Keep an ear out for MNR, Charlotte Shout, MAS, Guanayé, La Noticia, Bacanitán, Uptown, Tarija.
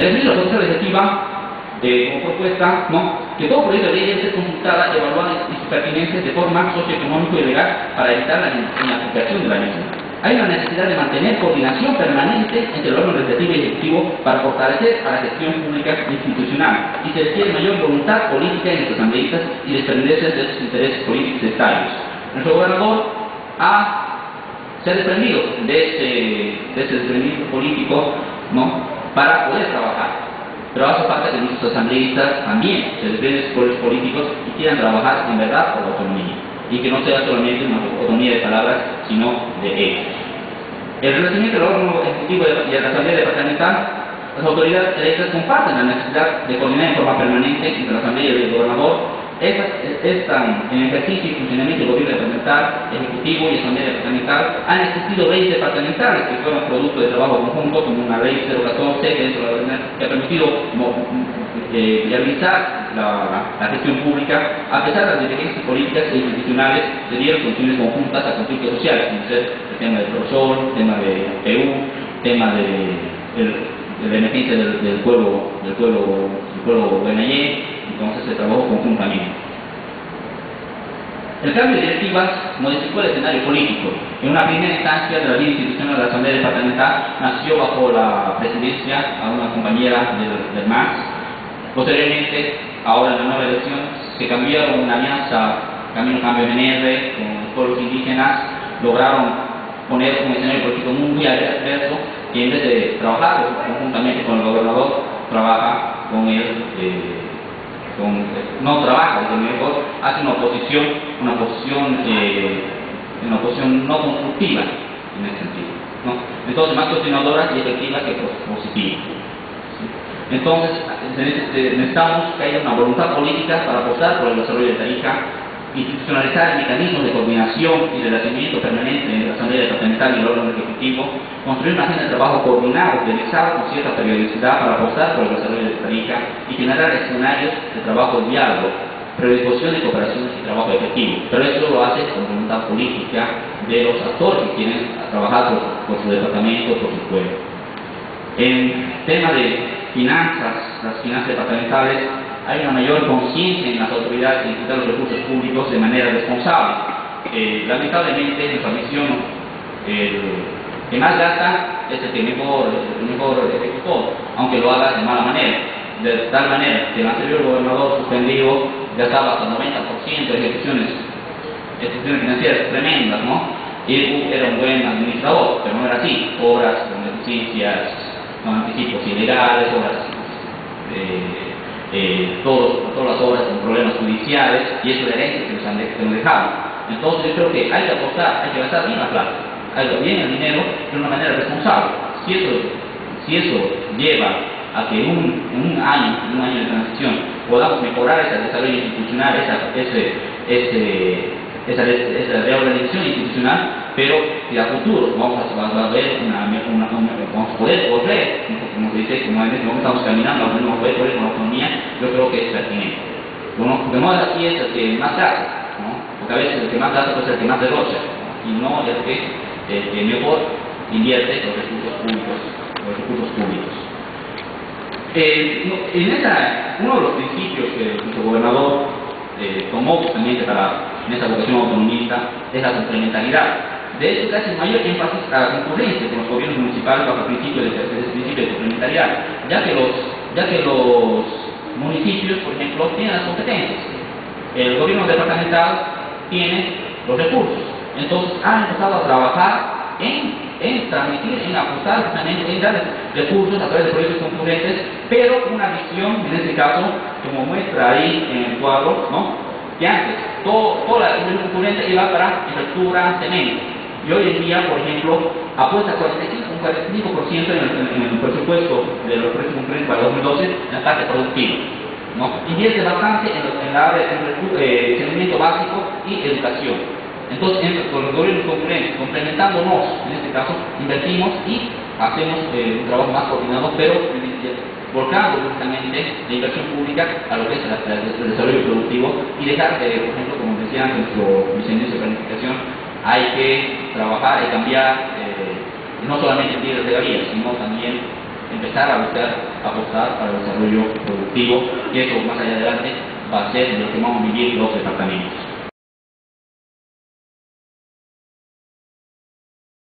El medio de la Comisión Legislativa, como propuesta, ¿no?, que todo proyecto de ley debe ser consultada, evaluada y sus pertinencias de forma socioeconómica y legal para evitar la aplicación de la misma. Hay una necesidad de mantener coordinación permanente entre el órgano legislativo y ejecutivo para fortalecer a la gestión pública institucional, y se requiere mayor voluntad política entre los asambleístas y desprenderse de sus intereses políticos sectarios. Nuestro gobernador se ha desprendido de ese desprendimiento político, ¿no?, para poder trabajar. Pero hace falta que nuestros asambleístas también se desprenden de sus poderes políticos y quieran trabajar en verdad por la autonomía, y que no sea solamente una autonomía de palabras, sino de hechos. El reconocimiento del órgano ejecutivo y de la Asamblea de Bacanitán, las autoridades electas comparten la necesidad de coordinar en forma permanente entre la Asamblea y el Gobernador. Están en ejercicio y funcionamiento del gobierno departamental, ejecutivo y asamblea departamental. Han existido leyes departamentales que fueron producto de trabajo conjunto, como una ley 014 que ha permitido viabilizar la gestión pública. A pesar de las diferencias políticas e institucionales, se dieron soluciones conjuntas a conflictos sociales, como ser el tema del profesor, el tema de Perú, el tema de la emergencia del pueblo Guanayé. Entonces se trabajó conjuntamente. El cambio de directivas modificó el escenario político. En una primera instancia de la vida institucional de la Asamblea Departamental nació bajo la presidencia a una compañera del MAS. Posteriormente, ahora en la nueva elección, se cambiaron una alianza, cambio MNR con los pueblos indígenas, lograron poner un escenario político muy adverso, y en vez de trabajar conjuntamente con el gobernador, trabaja con él. Hace una oposición no constructiva en ese sentido, ¿no? Entonces, más coordinadora y efectiva que positiva, ¿sí? Entonces, necesitamos que haya una voluntad política para apostar por el desarrollo de Tarija, institucionalizar mecanismos de coordinación y relacionamiento permanente entre la Asamblea Departamental y el órgano ejecutivo, construir una agenda de trabajo coordinado, organizado con cierta periodicidad para apostar por el desarrollo de Tarija y generar escenarios de trabajo de diálogo, predisposición de cooperación y trabajo efectivo. Pero eso lo hace con voluntad política de los actores que quieren trabajar por su departamento, por su pueblo. En tema de finanzas, las finanzas departamentales, hay una mayor conciencia en las autoridades de ejecutar los recursos públicos de manera responsable. Lamentablemente, en nuestra misión, el que más gasta es el que mejor ejecutó, aunque lo haga de mala manera. De tal manera que el anterior gobernador suspendido gastaba hasta el 90% de ejecuciones financieras tremendas, ¿no? Y era un buen administrador, pero no era así. Obras con deficiencias, con anticipos ilegales, obras todas las obras con problemas judiciales, y eso de herencia que nos han dejado. Entonces yo creo que hay que apostar, hay que gastar bien la plata, hay que gastar bien el dinero de una manera responsable. Si eso lleva a que en un año de transición podamos mejorar ese desarrollo institucional, esa reorganización institucional, pero si a futuro vamos a poder volver, como se dice, como en este momento estamos caminando, vamos a poder volver con la autonomía, yo creo que es pertinente. Lo que no es así es el que más gasta, ¿no? Porque a veces el que más gasta es el que más derrocha, ¿no? Y no el que mejor invierte los recursos públicos. Uno de los principios que nuestro gobernador tomó justamente en esa vocación autonomista es la complementariedad. De hecho, casi mayor énfasis a la concurrencia con los gobiernos municipales bajo el principio de complementariedad, ya que los municipios, por ejemplo, tienen las competencias. El gobierno departamental tiene los recursos. Entonces, han empezado a trabajar en transmitir, en apostar justamente en dar recursos a través de proyectos concurrentes, pero una visión, en este caso, como muestra ahí en el cuadro, ¿no?, que antes toda la inversión concurrente iba para infraestructura, cemento. Y hoy en día, por ejemplo, apuesta un 45% en el presupuesto de los precios concurrentes para 2012 en la parte productiva, ¿no? Invierte bastante en la área de saneamiento básico y educación. Entonces, con los gobiernos concurrentes, complementándonos, en este caso, invertimos y hacemos un trabajo más coordinado, pero volcando justamente la inversión pública a lo que es el desarrollo productivo, y dejar que, por ejemplo, como decía nuestro viceministro de planificación, hay que trabajar y cambiar no solamente el día de regalías, sino también empezar a buscar, apostar para el desarrollo productivo, y eso más allá adelante va a ser lo que vamos a vivir los departamentos.